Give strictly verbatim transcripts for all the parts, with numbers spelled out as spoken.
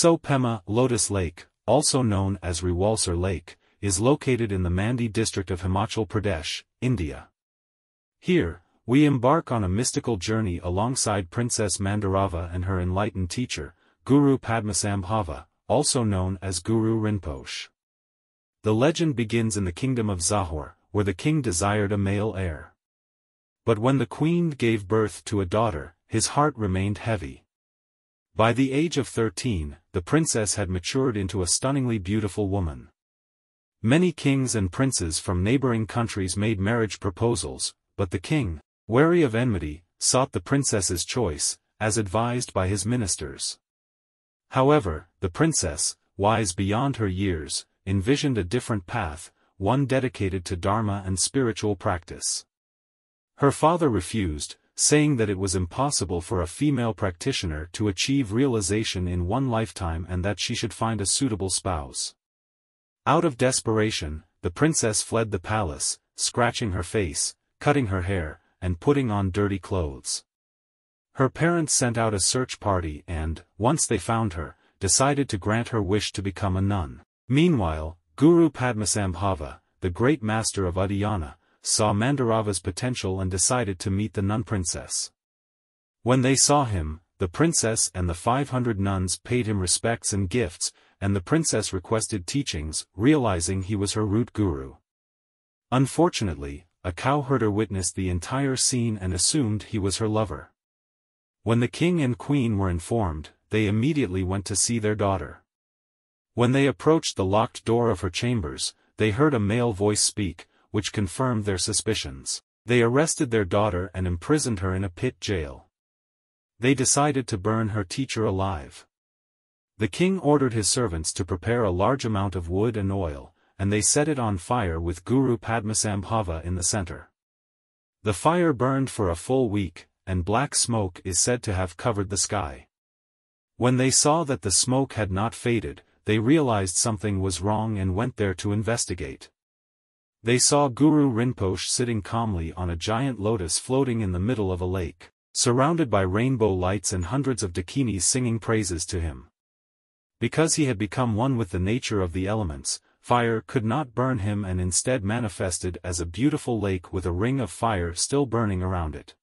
Tso Pema, Lotus Lake, also known as Rewalsar Lake, is located in the Mandi district of Himachal Pradesh, India. Here, we embark on a mystical journey alongside Princess Mandarava and her enlightened teacher, Guru Padmasambhava, also known as Guru Rinpoche. The legend begins in the kingdom of Zahor, where the king desired a male heir. But when the queen gave birth to a daughter, his heart remained heavy. By the age of thirteen, the princess had matured into a stunningly beautiful woman. Many kings and princes from neighboring countries made marriage proposals, but the king, wary of enmity, sought the princess's choice, as advised by his ministers. However, the princess, wise beyond her years, envisioned a different path, one dedicated to dharma and spiritual practice. Her father refused, saying that it was impossible for a female practitioner to achieve realization in one lifetime and that she should find a suitable spouse. Out of desperation, the princess fled the palace, scratching her face, cutting her hair, and putting on dirty clothes. Her parents sent out a search party and, once they found her, decided to grant her wish to become a nun. Meanwhile, Guru Padmasambhava, the great master of Uddiyana, saw Mandarava's potential and decided to meet the nun princess. When they saw him, the princess and the five hundred nuns paid him respects and gifts, and the princess requested teachings, realizing he was her root guru. Unfortunately, a cowherder witnessed the entire scene and assumed he was her lover. When the king and queen were informed, they immediately went to see their daughter. When they approached the locked door of her chambers, they heard a male voice speak, which confirmed their suspicions. They arrested their daughter and imprisoned her in a pit jail. They decided to burn her teacher alive. The king ordered his servants to prepare a large amount of wood and oil, and they set it on fire with Guru Padmasambhava in the center. The fire burned for a full week, and black smoke is said to have covered the sky. When they saw that the smoke had not faded, they realized something was wrong and went there to investigate. They saw Guru Rinpoche sitting calmly on a giant lotus floating in the middle of a lake, surrounded by rainbow lights and hundreds of dakinis singing praises to him. Because he had become one with the nature of the elements, fire could not burn him and instead manifested as a beautiful lake with a ring of fire still burning around it.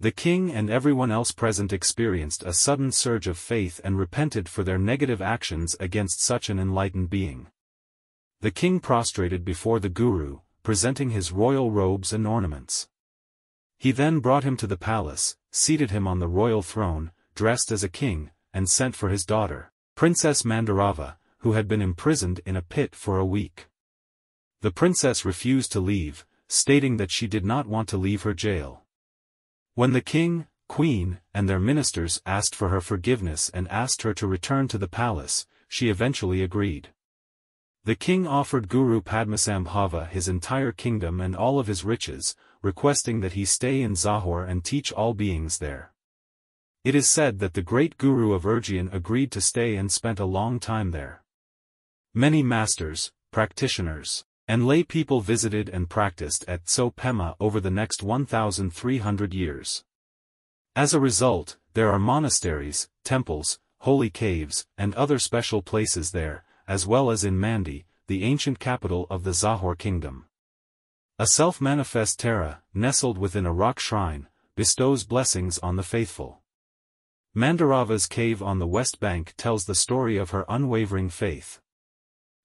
The king and everyone else present experienced a sudden surge of faith and repented for their negative actions against such an enlightened being. The king prostrated before the guru, presenting his royal robes and ornaments. He then brought him to the palace, seated him on the royal throne, dressed as a king, and sent for his daughter, Princess Mandarava, who had been imprisoned in a pit for a week. The princess refused to leave, stating that she did not want to leave her jail. When the king, queen, and their ministers asked for her forgiveness and asked her to return to the palace, she eventually agreed. The king offered Guru Padmasambhava his entire kingdom and all of his riches, requesting that he stay in Zahor and teach all beings there. It is said that the great guru of Urgyan agreed to stay and spent a long time there. Many masters, practitioners, and lay people visited and practiced at Tso Pema over the next one thousand three hundred years. As a result, there are monasteries, temples, holy caves, and other special places there, as well as in Mandi, the ancient capital of the Zahor kingdom. A self-manifest Tara, nestled within a rock shrine, bestows blessings on the faithful. Mandarava's cave on the West Bank tells the story of her unwavering faith.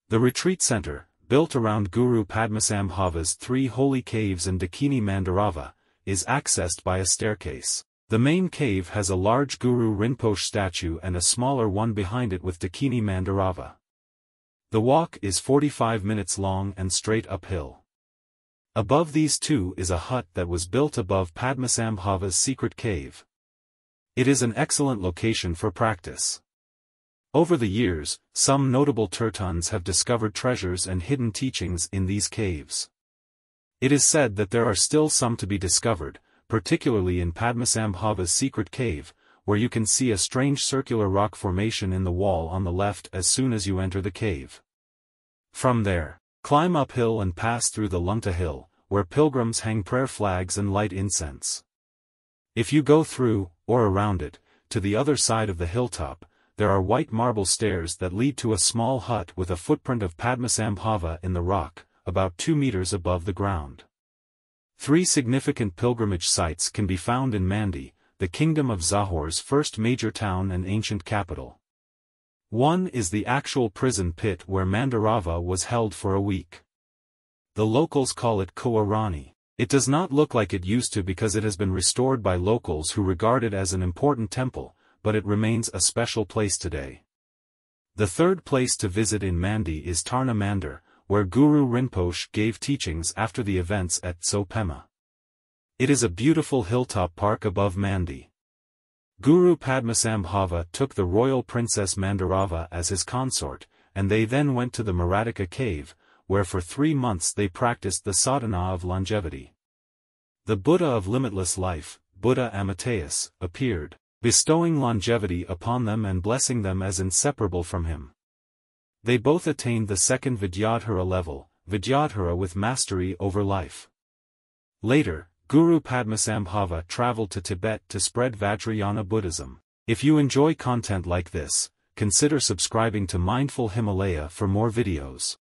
The retreat center, built around Guru Padmasambhava's three holy caves and Dakini Mandarava, is accessed by a staircase. The main cave has a large Guru Rinpoche statue and a smaller one behind it with Dakini Mandarava. The walk is forty-five minutes long and straight uphill. Above these two is a hut that was built above Padmasambhava's secret cave. It is an excellent location for practice. Over the years, some notable Tirthans have discovered treasures and hidden teachings in these caves. It is said that there are still some to be discovered, particularly in Padmasambhava's secret cave, where you can see a strange circular rock formation in the wall on the left as soon as you enter the cave. From there, climb uphill and pass through the Lunta Hill, where pilgrims hang prayer flags and light incense. If you go through, or around it, to the other side of the hilltop, there are white marble stairs that lead to a small hut with a footprint of Padmasambhava in the rock, about two meters above the ground. Three significant pilgrimage sites can be found in Mandi, the kingdom of Zahor's first major town and ancient capital. One is the actual prison pit where Mandarava was held for a week. The locals call it Koarani. It does not look like it used to because it has been restored by locals who regard it as an important temple, but it remains a special place today. The third place to visit in Mandi is Tarna Mandar, where Guru Rinpoche gave teachings after the events at Tso Pema. It is a beautiful hilltop park above Mandi. Guru Padmasambhava took the royal Princess Mandarava as his consort, and they then went to the Maratika cave, where for three months they practiced the sadhana of longevity. The Buddha of limitless life, Buddha Amitayus, appeared, bestowing longevity upon them and blessing them as inseparable from him. They both attained the second Vidyadhara level, Vidyadhara with mastery over life. Later, Guru Padmasambhava traveled to Tibet to spread Vajrayana Buddhism. If you enjoy content like this, consider subscribing to Mindful Himalaya for more videos.